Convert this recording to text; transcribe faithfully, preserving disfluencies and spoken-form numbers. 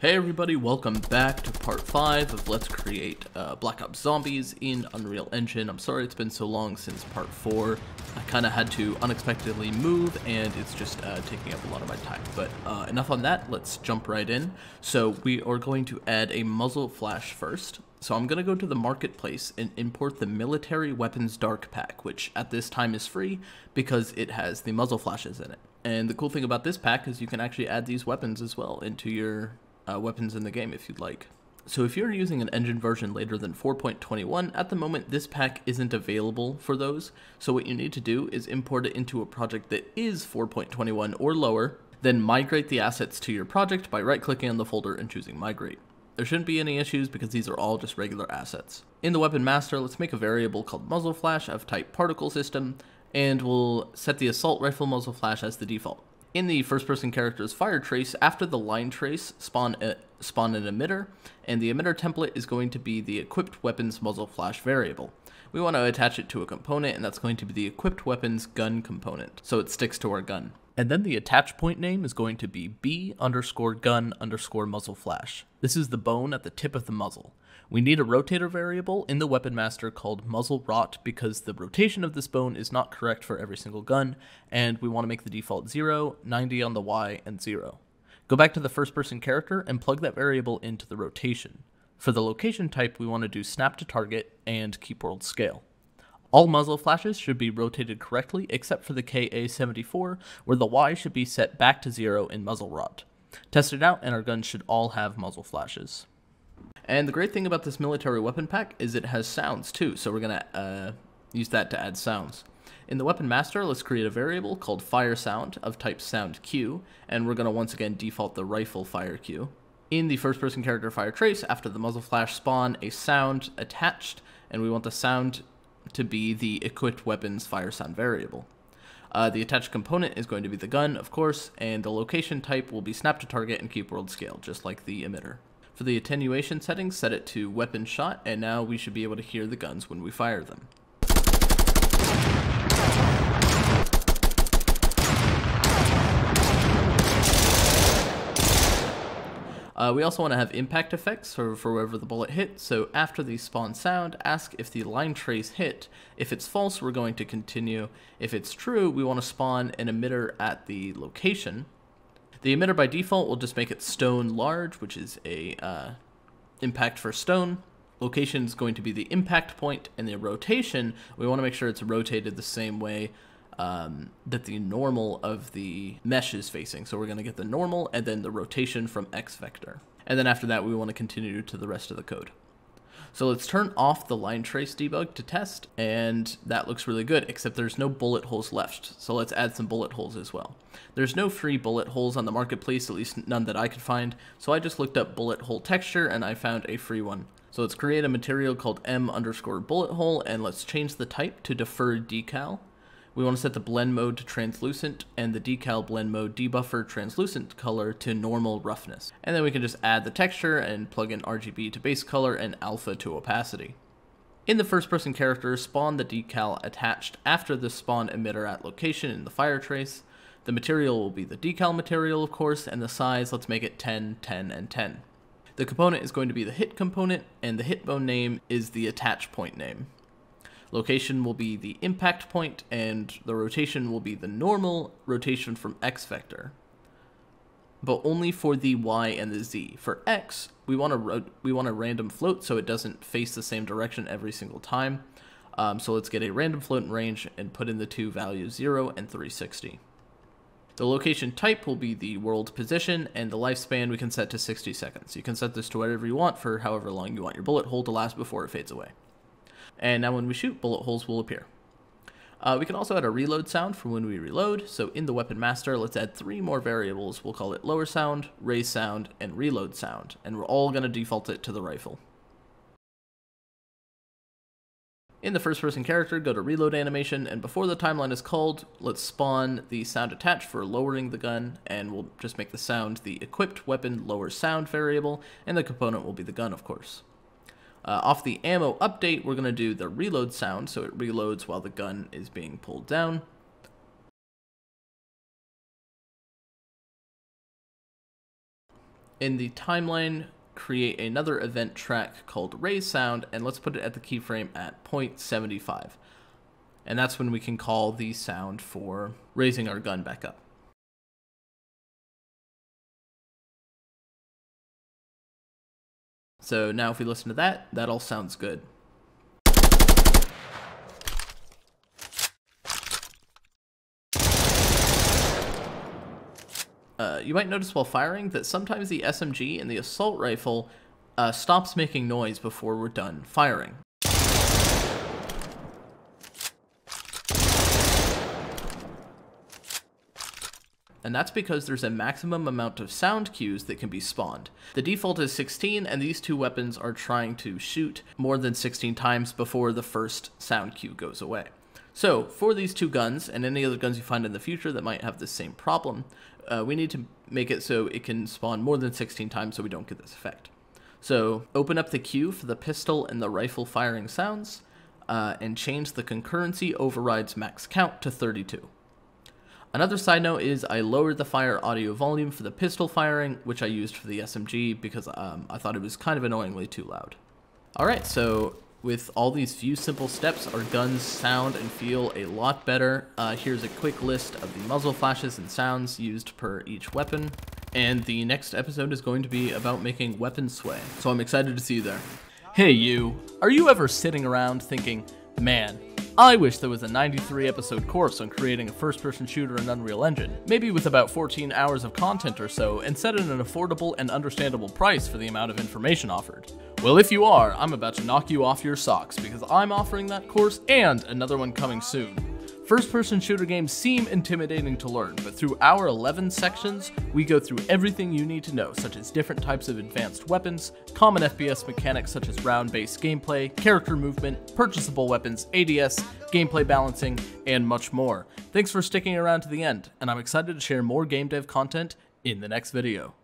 Hey everybody, welcome back to part five of Let's Create uh, Black Ops Zombies in Unreal Engine. I'm sorry it's been so long since part four. I kind of had to unexpectedly move and it's just uh, taking up a lot of my time. But uh, enough on that, let's jump right in. So we are going to add a muzzle flash first. So I'm going to go to the marketplace and import the Military Weapons Dark Pack, which at this time is free because it has the muzzle flashes in it. And the cool thing about this pack is you can actually add these weapons as well into your Uh, weapons in the game if you'd like. So if you're using an engine version later than four point twenty-one, at the moment this pack isn't available for those, so what you need to do is import it into a project that is four point twenty-one or lower, then migrate the assets to your project by right-clicking on the folder and choosing migrate. There shouldn't be any issues because these are all just regular assets. In the weapon master, let's make a variable called muzzle flash of type particle system, and we'll set the assault rifle muzzle flash as the default. In the first-person character's fire trace, after the line trace, spawn a, spawn an emitter, and the emitter template is going to be the equipped weapons muzzle flash variable. We want to attach it to a component, and that's going to be the equipped weapons gun component, so it sticks to our gun. And then the attach point name is going to be b underscore gun underscore muzzle flash. This is the bone at the tip of the muzzle. We need a rotator variable in the weapon master called muzzle rot because the rotation of this bone is not correct for every single gun, and we want to make the default zero, ninety on the Y, and zero. Go back to the first person character and plug that variable into the rotation. For the location type, we want to do snap to target and keep world scale. All muzzle flashes should be rotated correctly except for the K A seventy-four, where the Y should be set back to zero in muzzle rot. Test it out and our guns should all have muzzle flashes. And the great thing about this military weapon pack is it has sounds too, so we're going to uh, use that to add sounds. In the weapon master, let's create a variable called fire sound of type sound Q, and we're going to once again default the rifle fire Q. In the first person character fire trace, after the muzzle flash, spawn a sound attached, and we want the sound to be the equipped weapons fire sound variable. Uh, the attached component is going to be the gun, of course, and the location type will be snap to target and keep world scale, just like the emitter. For the attenuation settings, set it to weapon shot, and now we should be able to hear the guns when we fire them. Uh, we also want to have impact effects for, for wherever the bullet hit, so after the spawn sound, ask if the line trace hit. If it's false, we're going to continue. If it's true, we want to spawn an emitter at the location. The emitter by default will just make it stone large, which is a uh, impact for stone. Location is going to be the impact point, and the rotation, we want to make sure it's rotated the same way um, that the normal of the mesh is facing. So we're going to get the normal and then the rotation from X vector. And then after that, we want to continue to the rest of the code. So let's turn off the line trace debug to test, and that looks really good, except there's no bullet holes left. So let's add some bullet holes as well. There's no free bullet holes on the marketplace, at least none that I could find. So I just looked up bullet hole texture and I found a free one. So let's create a material called M underscore bullet hole, and let's change the type to deferred decal. We want to set the blend mode to translucent and the decal blend mode debuffer translucent color to normal roughness. And then we can just add the texture and plug in R G B to base color and alpha to opacity. In the first person character, spawn the decal attached after the spawn emitter at location in the fire trace. The material will be the decal material, of course, and the size, let's make it ten, ten, and ten. The component is going to be the hit component, and the hit bone name is the attach point name. Location will be the impact point, and the rotation will be the normal rotation from X vector, but only for the Y and the Z. For X, we want a, we want a random float so it doesn't face the same direction every single time. Um, so let's get a random float in range and put in the two values zero and three sixty. The location type will be the world position, and the lifespan we can set to sixty seconds. You can set this to whatever you want for however long you want your bullet hole to last before it fades away. And now when we shoot, bullet holes will appear. Uh, we can also add a reload sound from when we reload. So in the weapon master, let's add three more variables. We'll call it lower sound, raise sound, and reload sound. And we're all going to default it to the rifle. In the first person character, go to reload animation. And before the timeline is called, let's spawn the sound attached for lowering the gun. And we'll just make the sound the equipped weapon lower sound variable. And the component will be the gun, of course. Uh, off the ammo update, we're going to do the reload sound, so it reloads while the gun is being pulled down. in the timeline, create another event track called Ray Sound, and let's put it at the keyframe at zero point seven five. And that's when we can call the sound for raising our gun back up. So now if we listen to that, that all sounds good. Uh, you might notice while firing that sometimes the S M G and the assault rifle uh, stops making noise before we're done firing. And that's because there's a maximum amount of sound cues that can be spawned. The default is sixteen, and these two weapons are trying to shoot more than sixteen times before the first sound cue goes away. So for these two guns, and any other guns you find in the future that might have the same problem, uh, we need to make it so it can spawn more than sixteen times so we don't get this effect. So open up the cue for the pistol and the rifle firing sounds, uh, and change the concurrency overrides max count to thirty-two. Another side note is I lowered the fire audio volume for the pistol firing, which I used for the S M G because um, I thought it was kind of annoyingly too loud. Alright, so with all these few simple steps, our guns sound and feel a lot better. Uh, here's a quick list of the muzzle flashes and sounds used per each weapon. And the next episode is going to be about making weapons sway, so I'm excited to see you there. Hey you, are you ever sitting around thinking, man, I wish there was a ninety-three episode course on creating a first-person shooter in Unreal Engine, maybe with about fourteen hours of content or so, and set at an affordable and understandable price for the amount of information offered? Well, if you are, I'm about to knock you off your socks, because I'm offering that course and another one coming soon. First-person shooter games seem intimidating to learn, but through our eleven sections, we go through everything you need to know, such as different types of advanced weapons, common F P S mechanics such as round-based gameplay, character movement, purchasable weapons, A D S, gameplay balancing, and much more. Thanks for sticking around to the end, and I'm excited to share more game dev content in the next video.